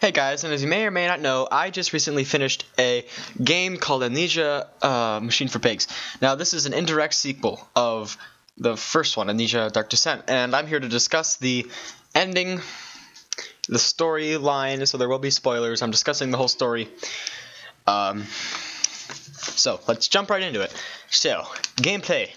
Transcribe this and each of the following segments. Hey guys, and as you may or may not know, I just recently finished a game called Amnesia: A Machine for Pigs. Now this is an indirect sequel of the first one, Amnesia: Dark Descent, and I'm here to discuss the ending, the storyline, so there will be spoilers. I'm discussing the whole story. So let's jump right into it. So, gameplay.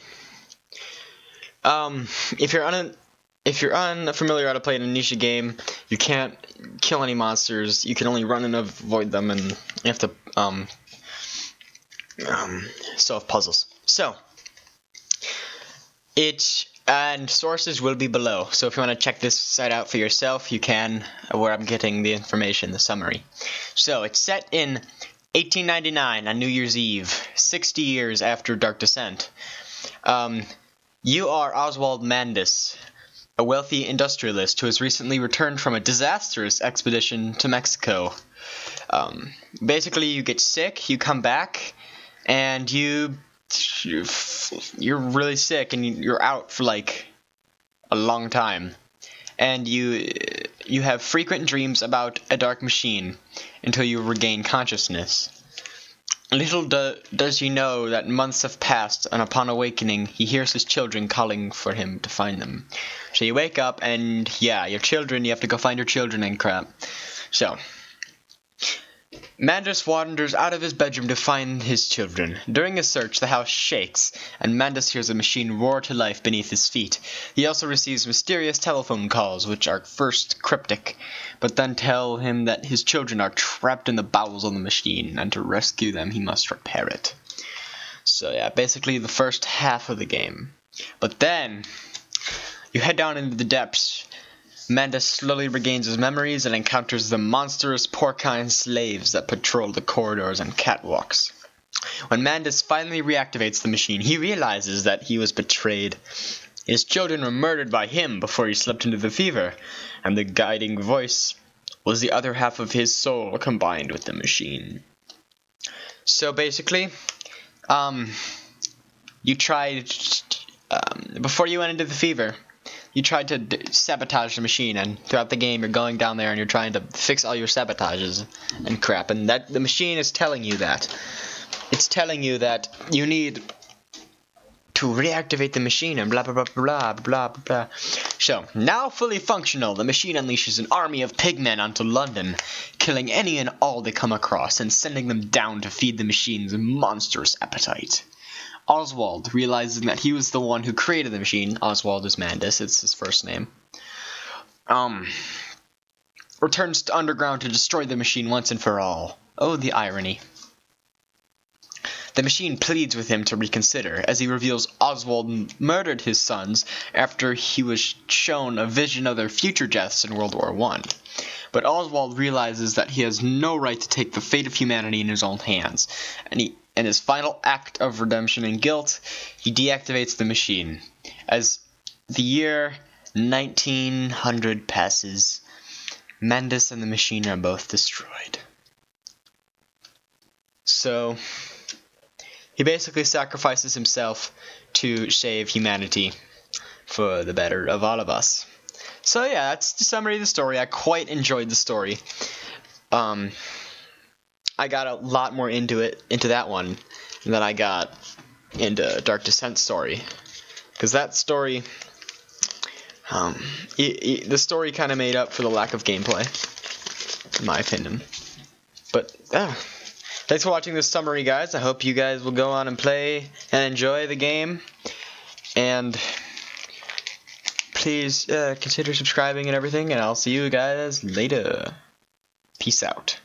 If you're unfamiliar how to play an Amnesia game, you can't kill any monsters. You can only run and avoid them, and you have to solve puzzles. So, it and sources will be below. So if you want to check this site out for yourself, you can, where I'm getting the information, the summary. So it's set in 1899 on New Year's Eve, 60 years after Dark Descent. You are Oswald Mandus, a wealthy industrialist who has recently returned from a disastrous expedition to Mexico. Basically, you get sick, you come back, and you're really sick, and you're out for like a long time. And you have frequent dreams about a dark machine until you regain consciousness. Little does he know that months have passed, and upon awakening, he hears his children calling for him to find them. So you wake up, and yeah, you have to go find your children and crap. So, Mandus wanders out of his bedroom to find his children. During his search, the house shakes, and Mandus hears a machine roar to life beneath his feet. He also receives mysterious telephone calls, which are first cryptic, but then tell him that his children are trapped in the bowels of the machine, and to rescue them, he must repair it. So yeah, basically the first half of the game. But then, you head down into the depths. Mandus slowly regains his memories and encounters the monstrous porcine slaves that patrol the corridors and catwalks. When Mandus finally reactivates the machine, he realizes that he was betrayed. His children were murdered by him before he slipped into the fever, and the guiding voice was the other half of his soul combined with the machine. So basically, before you went into the fever, you tried to sabotage the machine, and throughout the game, you're going down there and you're trying to fix all your sabotages and crap. And that the machine is telling you that. It's telling you that you need to reactivate the machine and blah, blah, blah, blah, blah, blah. So, now fully functional, the machine unleashes an army of pigmen onto London, killing any and all they come across and sending them down to feed the machine's monstrous appetite. Oswald, realizing that he was the one who created the machine, Oswald is Mandus, it's his first name, returns to underground to destroy the machine once and for all. Oh, the irony. The machine pleads with him to reconsider, as he reveals Oswald murdered his sons after he was shown a vision of their future deaths in World War I. But Oswald realizes that he has no right to take the fate of humanity in his own hands, and in his final act of redemption and guilt, he deactivates the machine. As the year 1900 passes, Mandus and the machine are both destroyed. So, he basically sacrifices himself to save humanity for the better of all of us. So yeah, that's the summary of the story. I quite enjoyed the story. I got a lot more into that one, than I got into Dark Descent story, because that story, the story kind of made up for the lack of gameplay, in my opinion. But thanks for watching this summary, guys. I hope you guys will go on and play and enjoy the game, and please consider subscribing and everything. And I'll see you guys later. Peace out.